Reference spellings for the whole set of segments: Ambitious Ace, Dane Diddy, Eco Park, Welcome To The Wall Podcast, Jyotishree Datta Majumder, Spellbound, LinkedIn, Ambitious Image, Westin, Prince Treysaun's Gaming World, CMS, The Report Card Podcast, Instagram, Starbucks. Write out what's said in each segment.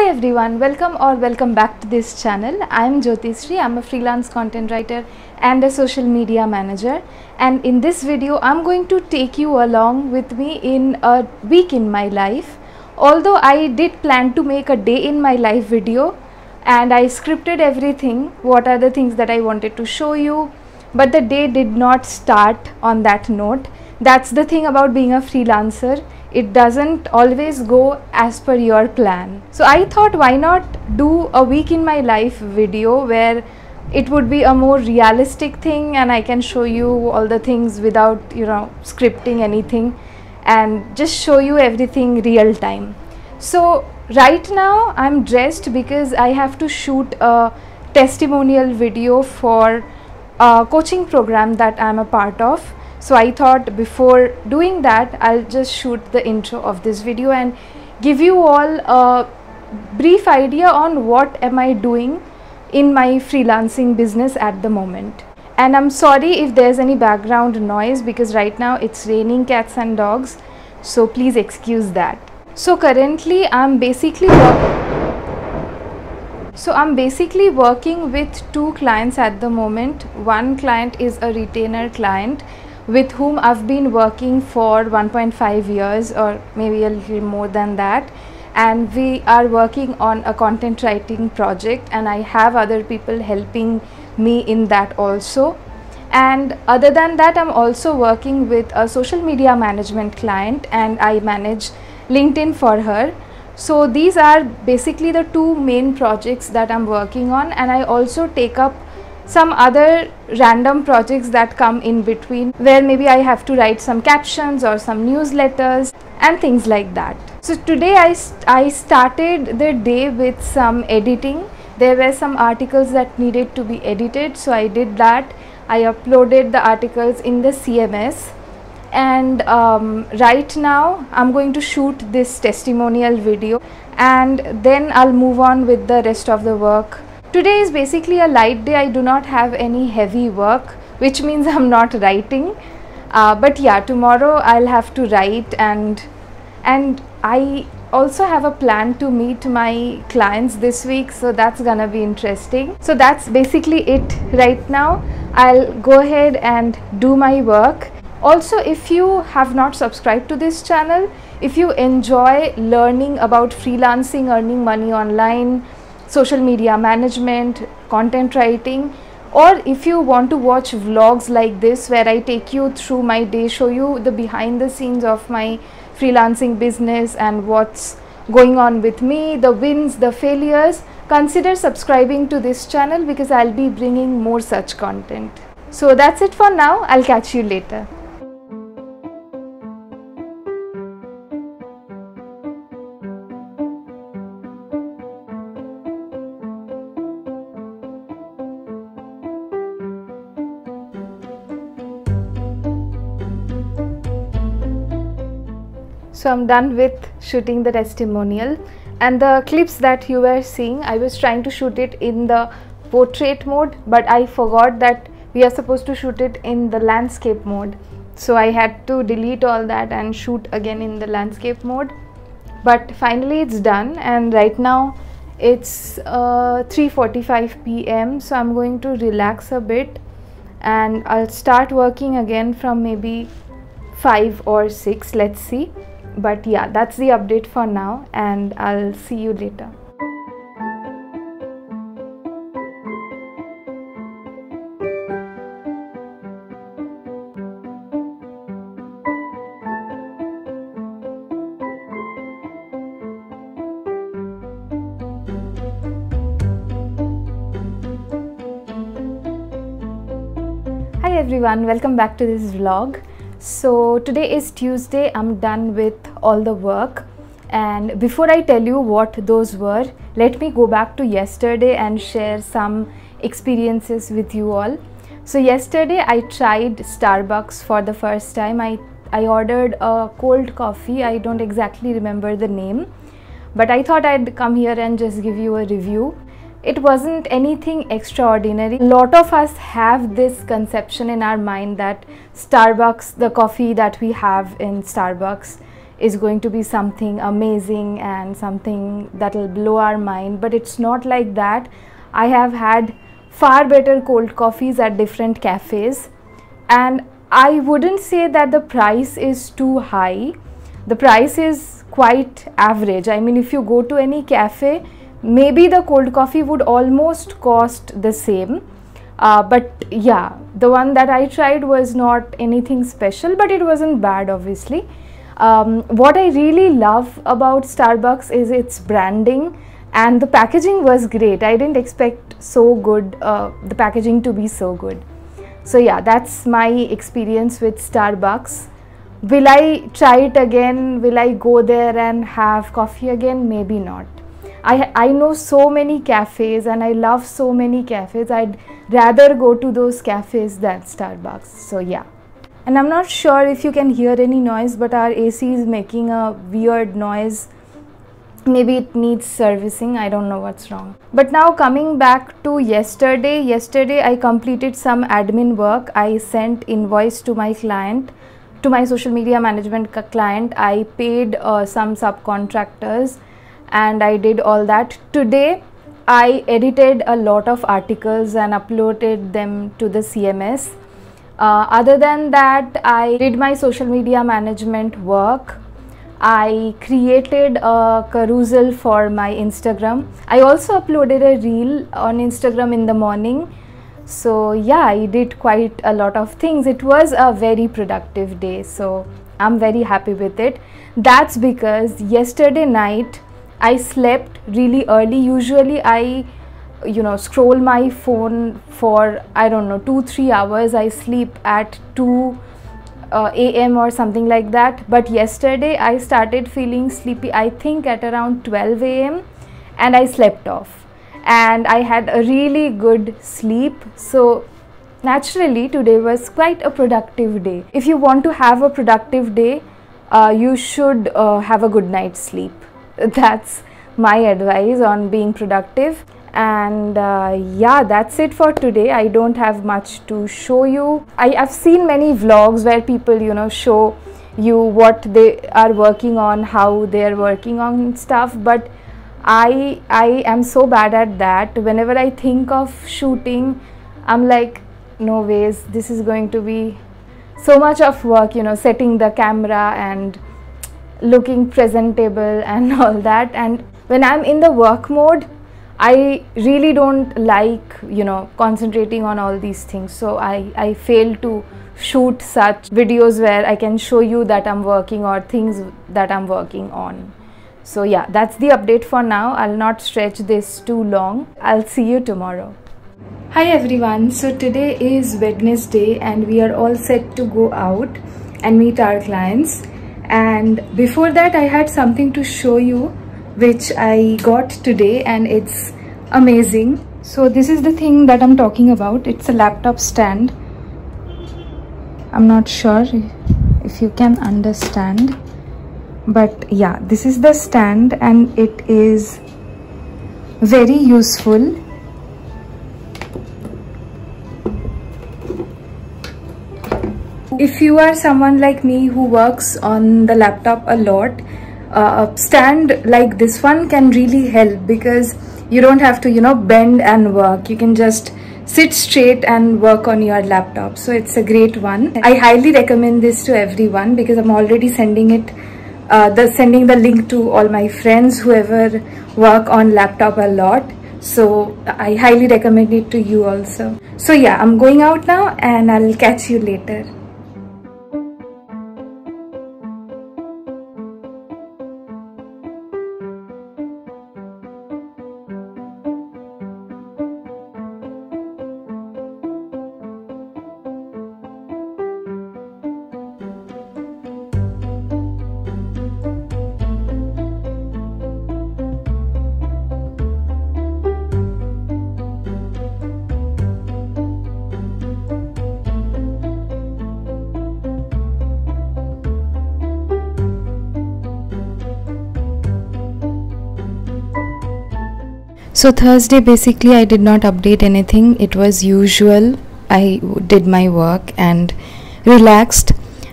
Hi everyone, welcome back to this channel. I'm Jyotishree. I'm a freelance content writer and a social media manager, and in this video I'm going to take you along with me in a week in my life. Although I did plan to make a day in my life video and I scripted everything, what are the things that I wanted to show you, but the day did not start on that note. That's the thing about being a freelancer. It doesn't always go as per your plan. So I thought, why not do a week in my life video where it would be a more realistic thing and I can show you all the things without, you know, scripting anything and just show you everything real time. So right now I'm dressed because I have to shoot a testimonial video for a coaching program that I'm a part of. So I thought before doing that, I'll just shoot the intro of this video and give you all a brief idea on what am I doing in my freelancing business at the moment. And I'm sorry if there's any background noise because right now it's raining cats and dogs, so please excuse that. So currently I'm basically working with two clients at the moment. One client is a retainer client with whom I've been working for 1.5 years or maybe a little more than that, and we are working on a content writing project and I have other people helping me in that also. And other than that, I'm also working with a social media management client and I manage LinkedIn for her. So these are basically the two main projects that I'm working on, and I also take up some other random projects that come in between where maybe I have to write some captions or some newsletters and things like that. So today I started the day with some editing. There were some articles that needed to be edited, so I did that. I uploaded the articles in the CMS, and right now I'm going to shoot this testimonial video and then I'll move on with the rest of the work. Today is basically a light day. I do not have any heavy work, which means I'm not writing, but yeah, tomorrow I'll have to write, and I also have a plan to meet my clients this week, so that's gonna be interesting. So that's basically it right now. I'll go ahead and do my work. Also, if you have not subscribed to this channel, if you enjoy learning about freelancing, earning money online, social media management, content writing, or if you want to watch vlogs like this where I take you through my day, show you the behind the scenes of my freelancing business and what's going on with me, the wins, the failures, consider subscribing to this channel because I'll be bringing more such content. So that's it for now. I'll catch you later. So I'm done with shooting the testimonial, and the clips that you were seeing, I was trying to shoot it in the portrait mode, but I forgot that we are supposed to shoot it in the landscape mode. So I had to delete all that and shoot again in the landscape mode. But finally it's done, and right now it's 3:45 p.m. so I'm going to relax a bit and I'll start working again from maybe 5 or 6, let's see. But yeah, that's the update for now, and I'll see you later. Hi everyone, welcome back to this vlog. So today is Tuesday. I'm done with all the work, and before I tell you what those were, let me go back to yesterday and share some experiences with you all. So yesterday I tried Starbucks for the first time. I ordered a cold coffee. I don't exactly remember the name, but I thought I'd come here and just give you a review. It wasn't anything extraordinary. A lot of us have this conception in our mind that Starbucks, the coffee that we have in Starbucks, is going to be something amazing and something that will blow our mind, but it's not like that. I have had far better cold coffees at different cafes, and I wouldn't say that the price is too high. The price is quite average. I mean, if you go to any cafe, maybe the cold coffee would almost cost the same. But yeah, the one that I tried was not anything special, but it wasn't bad, obviously. What I really love about Starbucks is its branding, and the packaging was great. I didn't expect so good, the packaging to be so good. So yeah, that's my experience with Starbucks. Will I try it again? Will I go there and have coffee again? Maybe not. I know so many cafes and I love so many cafes. I'd rather go to those cafes than Starbucks. So yeah. And I'm not sure if you can hear any noise, but our AC is making a weird noise. Maybe it needs servicing, I don't know what's wrong. But now coming back to yesterday. Yesterday I completed some admin work. I sent invoice to my client, to my social media management client. I paid some subcontractors and I did all that. Today I edited a lot of articles and uploaded them to the CMS. Other than that, I did my social media management work. I created a carousel for my Instagram. I also uploaded a reel on Instagram in the morning. So yeah, I did quite a lot of things. It was a very productive day, so I'm very happy with it. That's because yesterday night I slept really early. Usually I scroll my phone for, I don't know, 2-3 hours. I sleep at 2 a.m. or something like that. But yesterday I started feeling sleepy, I think at around 12 a.m. and I slept off, and I had a really good sleep. So naturally today was quite a productive day. If you want to have a productive day, you should have a good night's sleep. That's my advice on being productive. And yeah, that's it for today. I don't have much to show you. I've seen many vlogs where people, show you what they are working on, how they're working on stuff, but I am so bad at that. Whenever I think of shooting, I'm like, no ways, this is going to be so much of work, setting the camera and looking presentable and all that. And when I'm in the work mode, I really don't like, concentrating on all these things. So I fail to shoot such videos where I can show you that I'm working or things that I'm working on. So yeah, that's the update for now. I'll not stretch this too long. I'll see you tomorrow. Hi everyone. So today is Wednesday and we are all set to go out and meet our clients. And before that, I had something to show you, which I got today, and it's amazing. So this is the thing that I'm talking about. It's a laptop stand. I'm not sure if you can understand, but yeah, this is the stand and it is very useful. If you are someone like me who works on the laptop a lot, a stand like this one can really help, because you don't have to bend and work. You can just sit straight and work on your laptop. So it's a great one. I highly recommend this to everyone, because I'm already sending it sending the link to all my friends, whoever work on laptop a lot. So I highly recommend it to you also. So yeah, I'm going out now and I'll catch you later. So Thursday basically I did not update anything. It was usual. I did my work and relaxed.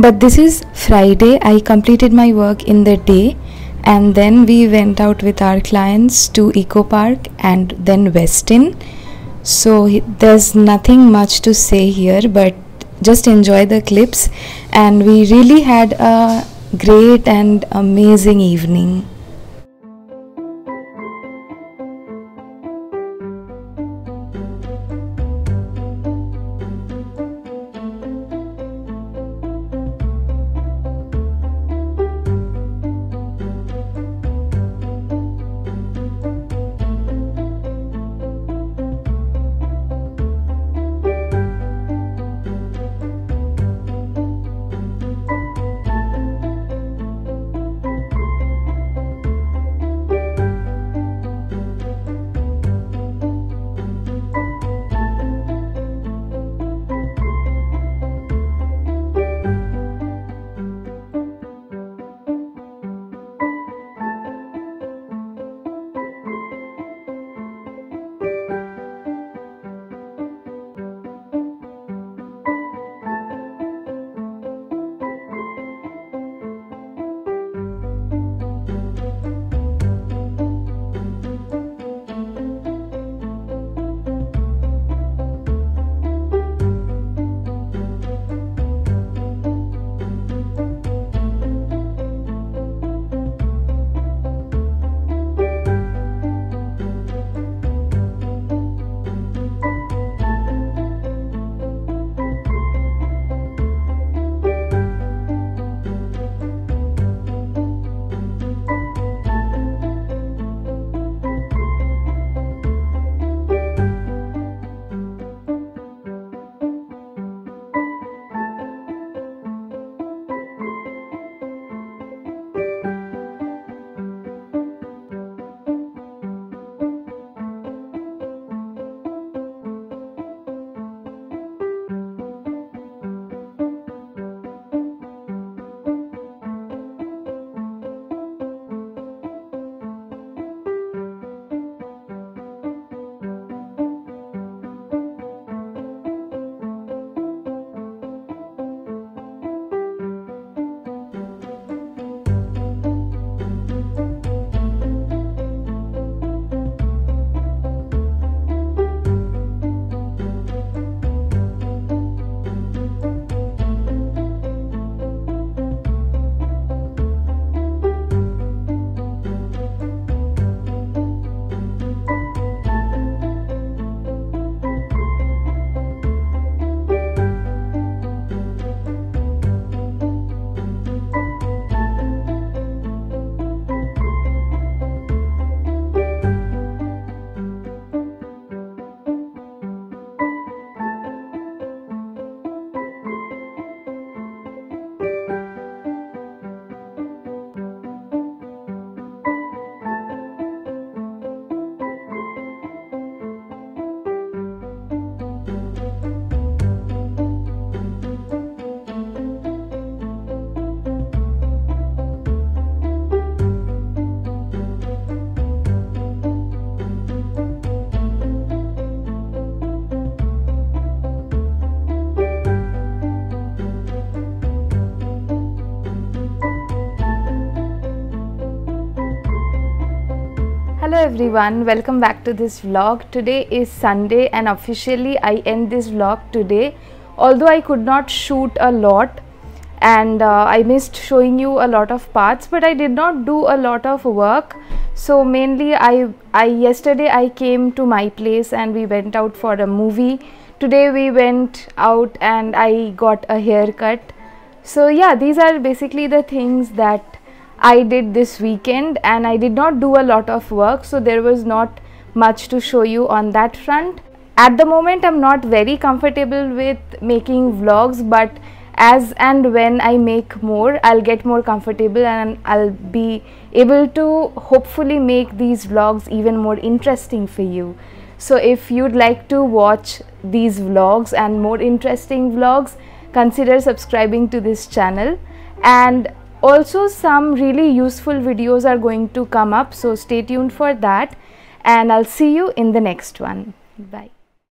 But this is Friday. I completed my work in the day and then we went out with our clients to Eco Park and then Westin. So there's nothing much to say here, but just enjoy the clips, and we really had a great and amazing evening. Hello everyone, welcome back to this vlog. Today is Sunday and officially I end this vlog today, although I could not shoot a lot and I missed showing you a lot of parts, but I did not do a lot of work. So mainly yesterday I came to my place and we went out for a movie. Today we went out and I got a haircut. So yeah, these are basically the things that I did this weekend, and I did not do a lot of work, so there was not much to show you on that front. At the moment I'm not very comfortable with making vlogs, but as and when I make more, I'll get more comfortable and I'll be able to hopefully make these vlogs even more interesting for you. So if you'd like to watch these vlogs and more interesting vlogs, consider subscribing to this channel. And also some really useful videos are going to come up, so stay tuned for that, and I'll see you in the next one. Bye.